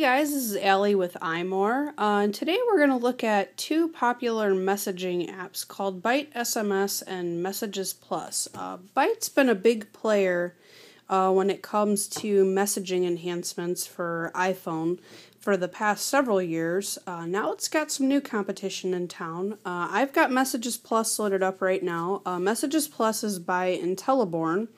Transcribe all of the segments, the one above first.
Hey guys, this is Allie with iMore, and today we're going to look at two popular messaging apps called BiteSMS and Messages Plus. Bite's been a big player when it comes to messaging enhancements for iPhone for the past several years. Now it's got some new competition in town. I've got Messages Plus loaded up right now. Messages Plus is by Intelliborn,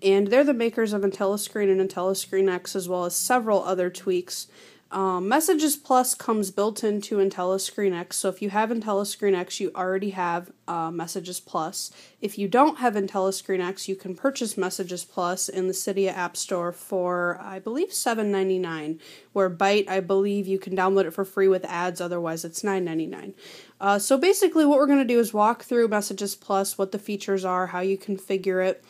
and they're the makers of IntelliScreen and IntelliScreen X, as well as several other tweaks. Messages Plus comes built into IntelliScreen X, so if you have IntelliScreen X, you already have Messages Plus. If you don't have IntelliScreen X, you can purchase Messages Plus in the Cydia App Store for, I believe, $7.99, where Bite, I believe, you can download it for free with ads, otherwise it's $9.99. So basically what we're going to do is walk through Messages Plus, what the features are, how you configure it.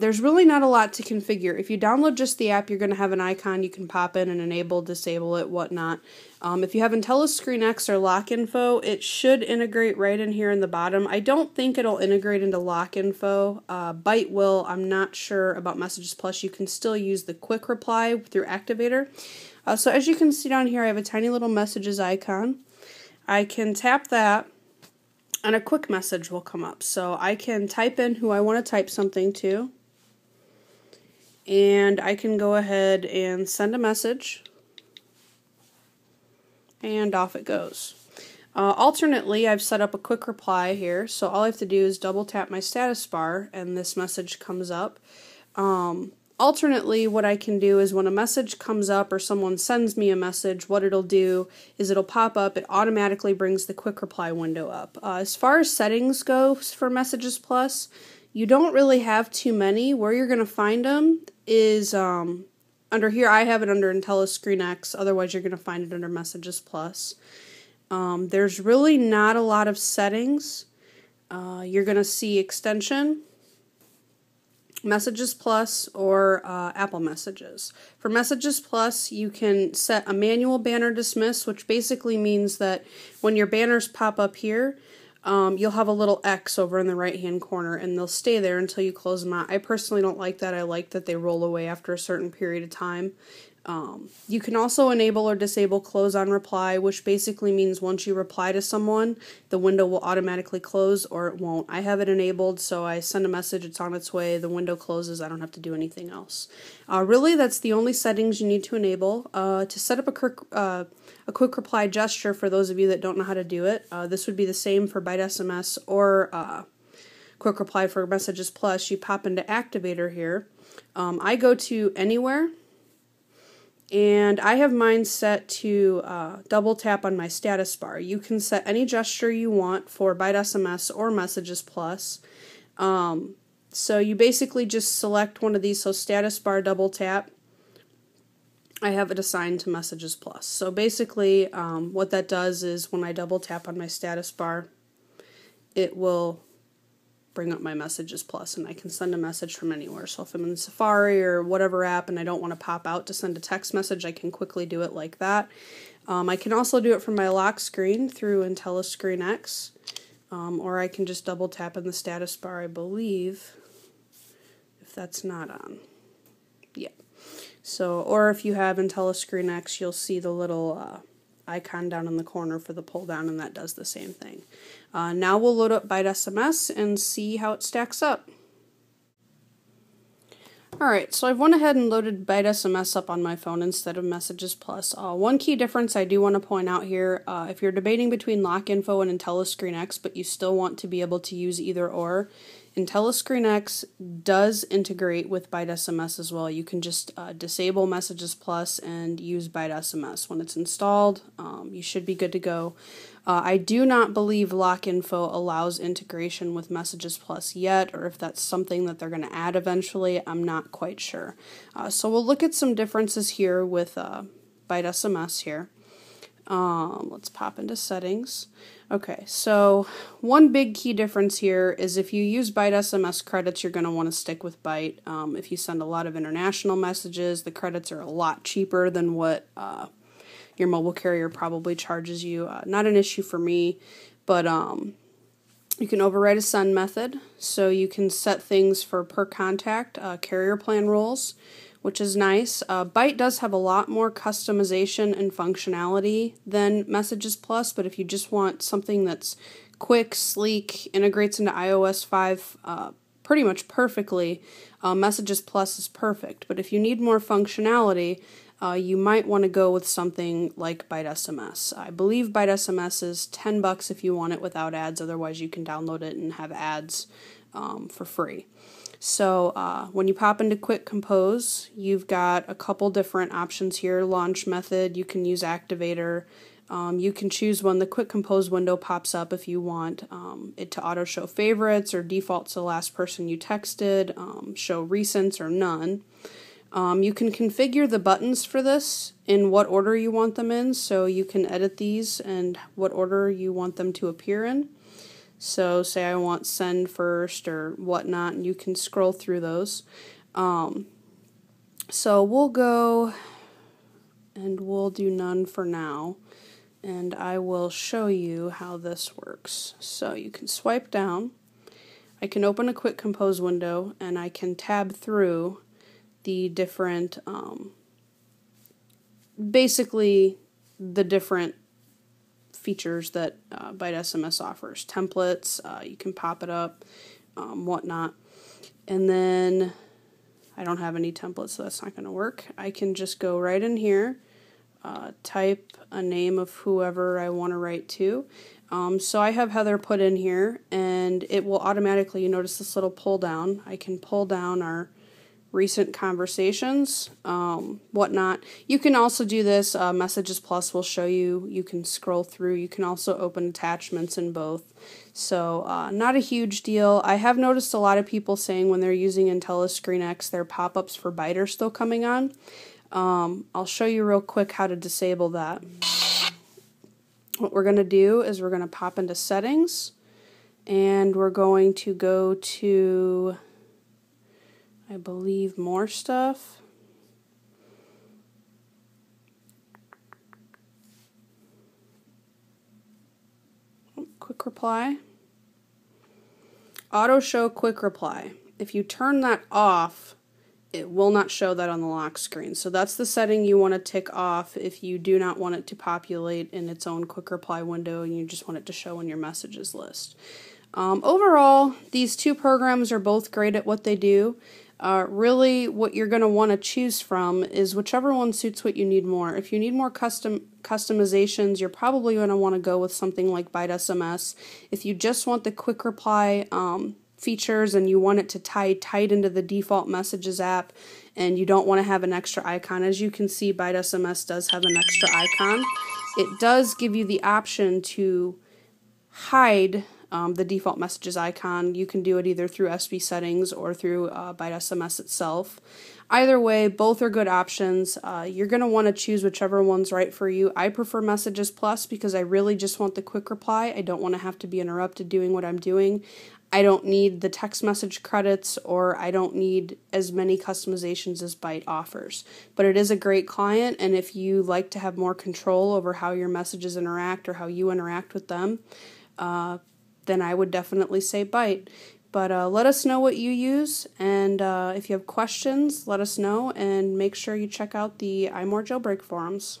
There's really not a lot to configure. If you download just the app, you're going to have an icon you can pop in and enable, disable it, whatnot. If you have IntelliScreen X or LockInfo, it should integrate right in here in the bottom. I don't think it'll integrate into LockInfo. Bite will. I'm not sure about Messages Plus. You can still use the quick reply through Activator. So as you can see down here, I have a tiny little messages icon. I can tap that, and a quick message will come up. So I can type in who I want to type something to, and I can go ahead and send a message, and off it goes. Alternately, I've set up a quick reply here, so all I have to do is double tap my status bar, and this message comes up. Alternately, what I can do is when a message comes up or someone sends me a message, what it'll do is it'll pop up, it automatically brings the quick reply window up. As far as settings go for Messages Plus, you don't really have too many. Where you're going to find them is under here. I have it under IntelliScreen X, otherwise you're going to find it under Messages Plus. There's really not a lot of settings. You're going to see extension, Messages Plus, or Apple Messages. For Messages Plus, you can set a manual banner dismiss, which basically means that when your banners pop up here, you'll have a little X over in the right-hand corner, and they'll stay there until you close them out. I personally don't like that. I like that they roll away after a certain period of time. You can also enable or disable close on reply, which basically means once you reply to someone, the window will automatically close or it won't. I have it enabled, so I send a message, it's on its way, the window closes, I don't have to do anything else. Really, that's the only settings you need to enable. To set up a quick reply gesture, for those of you that don't know how to do it, this would be the same for BiteSMS or quick reply for Messages Plus. You pop into Activator here. I go to Anywhere, and I have mine set to double tap on my status bar. You can set any gesture you want for BiteSMS or Messages Plus. So you basically just select one of these, so status bar, double tap. I have it assigned to Messages Plus. So basically what that does is when I double tap on my status bar, it will bring up my Messages Plus, and I can send a message from anywhere. So if I'm in Safari or whatever app and I don't want to pop out to send a text message, I can quickly do it like that. I can also do it from my lock screen through IntelliScreen X, or I can just double tap in the status bar, I believe, if that's not on. Yeah. So, or if you have IntelliScreen X, you'll see the little icon down in the corner for the pull down, and that does the same thing. Now we'll load up BiteSMS and see how it stacks up. Alright, so I've went ahead and loaded BiteSMS up on my phone instead of Messages Plus. One key difference I do want to point out here, if you're debating between LockInfo and IntelliScreen X, but you still want to be able to use either or, IntelliScreen X does integrate with BiteSMS as well. You can just disable Messages Plus and use BiteSMS. When it's installed, you should be good to go. I do not believe LockInfo allows integration with Messages Plus yet, or if that's something that they're going to add eventually, I'm not quite sure. So we'll look at some differences here with BiteSMS here. Let's pop into settings. Okay, so one big key difference here is if you use BiteSMS credits, you're going to want to stick with Bite. If you send a lot of international messages, the credits are a lot cheaper than what your mobile carrier probably charges you. Not an issue for me, but you can override a send method, so you can set things for per contact, carrier plan rules, which is nice. Bite does have a lot more customization and functionality than Messages Plus, but if you just want something that's quick, sleek, integrates into iOS 5 pretty much perfectly, Messages Plus is perfect. But if you need more functionality, you might want to go with something like BiteSMS. I believe BiteSMS is $10 if you want it without ads, otherwise you can download it and have ads for free. So when you pop into Quick Compose, you've got a couple different options here. Launch method, you can use Activator. You can choose when the Quick Compose window pops up if you want it to auto show favorites or default to the last person you texted, show recents or none. You can configure the buttons for this in what order you want them in, so you can edit these and what order you want them to appear in. So say I want send first or whatnot, and you can scroll through those. So we'll go and we'll do none for now, and I will show you how this works. So you can swipe down, I can open a Quick Compose window, and I can tab through the different, basically the different features that BiteSMS offers. Templates, you can pop it up, whatnot. And then I don't have any templates, so that's not going to work. I can just go right in here, type a name of whoever I want to write to. So I have Heather put in here, and it will automatically, you notice this little pull down, I can pull down our recent conversations, whatnot. You can also do this, Messages Plus will show you, you can scroll through, you can also open attachments in both. So not a huge deal. I have noticed a lot of people saying when they're using IntelliScreen X, their pop-ups for Bite are still coming on. I'll show you real quick how to disable that. What we're going to do is we're going to pop into Settings, and we're going to go to, I believe, more stuff. Oh, quick reply. Auto show quick reply. If you turn that off, it will not show that on the lock screen. So that's the setting you want to tick off if you do not want it to populate in its own quick reply window and you just want it to show in your messages list. Overall, these two programs are both great at what they do. Really, what you're going to want to choose from is whichever one suits what you need more. If you need more customizations, you're probably going to want to go with something like BiteSMS. If you just want the quick reply features and you want it to tie tight into the default Messages app and you don't want to have an extra icon, as you can see, BiteSMS does have an extra icon. It does give you the option to hide the default Messages icon. You can do it either through SV settings or through BiteSMS itself. Either way, both are good options. You're going to want to choose whichever one's right for you. I prefer Messages Plus because I really just want the quick reply. I don't want to have to be interrupted doing what I'm doing. I don't need the text message credits, or I don't need as many customizations as Bite offers. But it is a great client, and if you like to have more control over how your messages interact or how you interact with them, then I would definitely say Bite. But let us know what you use, and if you have questions, let us know, and make sure you check out the iMore Jailbreak forums.